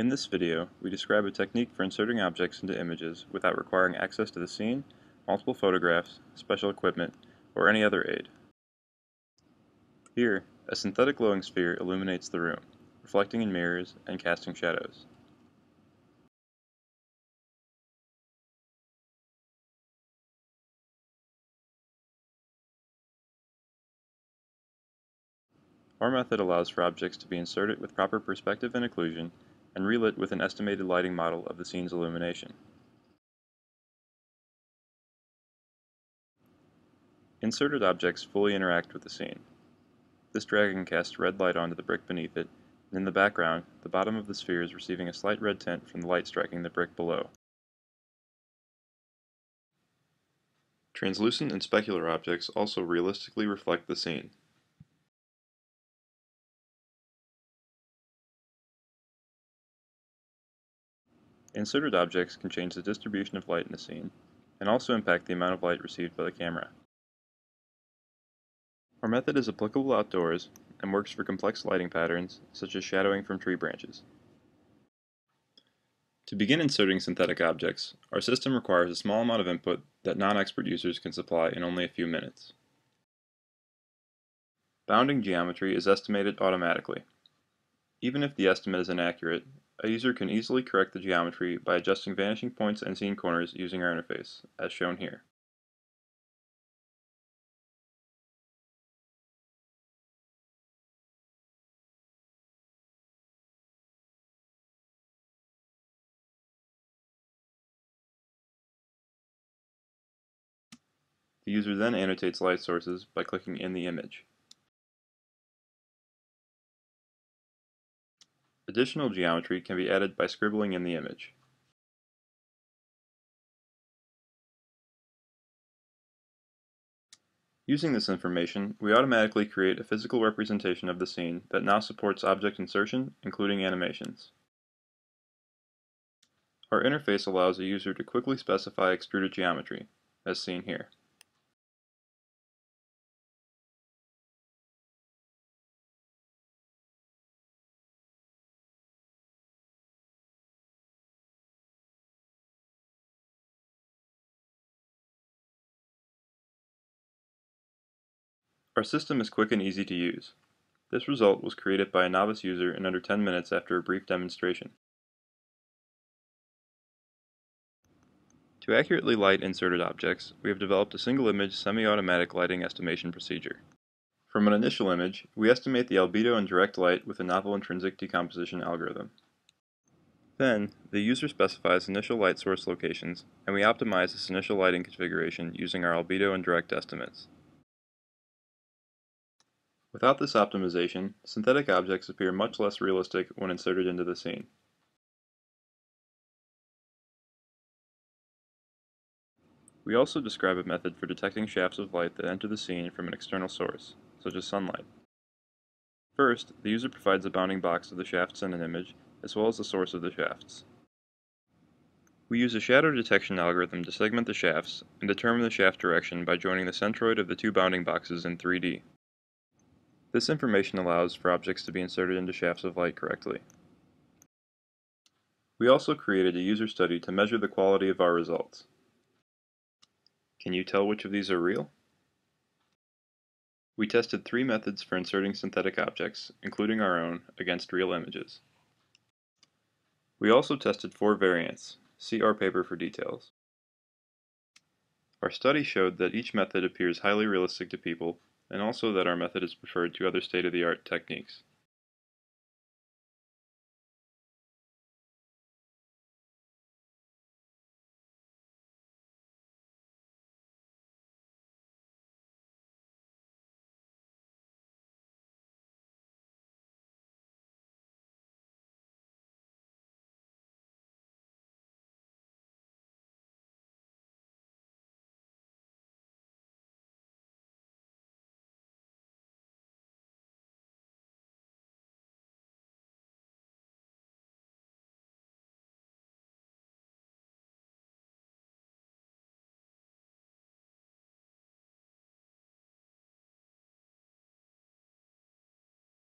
In this video, we describe a technique for inserting objects into images without requiring access to the scene, multiple photographs, special equipment, or any other aid. Here, a synthetic glowing sphere illuminates the room, reflecting in mirrors and casting shadows. Our method allows for objects to be inserted with proper perspective and occlusion, and relit with an estimated lighting model of the scene's illumination. Inserted objects fully interact with the scene. This dragon casts red light onto the brick beneath it, and in the background, the bottom of the sphere is receiving a slight red tint from the light striking the brick below. Translucent and specular objects also realistically reflect the scene. Inserted objects can change the distribution of light in the scene, and also impact the amount of light received by the camera. Our method is applicable outdoors, and works for complex lighting patterns, such as shadowing from tree branches. To begin inserting synthetic objects, our system requires a small amount of input that non-expert users can supply in only a few minutes. Bounding geometry is estimated automatically. Even if the estimate is inaccurate, a user can easily correct the geometry by adjusting vanishing points and scene corners using our interface, as shown here. The user then annotates light sources by clicking in the image. Additional geometry can be added by scribbling in the image. Using this information, we automatically create a physical representation of the scene that now supports object insertion, including animations. Our interface allows a user to quickly specify extruded geometry, as seen here. Our system is quick and easy to use. This result was created by a novice user in under 10 minutes after a brief demonstration. To accurately light inserted objects, we have developed a single-image semi-automatic lighting estimation procedure. From an initial image, we estimate the albedo and direct light with a novel intrinsic decomposition algorithm. Then, the user specifies initial light source locations, and we optimize this initial lighting configuration using our albedo and direct estimates. Without this optimization, synthetic objects appear much less realistic when inserted into the scene. We also describe a method for detecting shafts of light that enter the scene from an external source, such as sunlight. First, the user provides a bounding box of the shafts in an image, as well as the source of the shafts. We use a shadow detection algorithm to segment the shafts and determine the shaft direction by joining the centroid of the two bounding boxes in 3D. This information allows for objects to be inserted into shafts of light correctly. We also created a user study to measure the quality of our results. Can you tell which of these are real? We tested three methods for inserting synthetic objects, including our own, against real images. We also tested four variants. See our paper for details. Our study showed that each method appears highly realistic to people, and also that our method is preferred to other state-of-the-art techniques.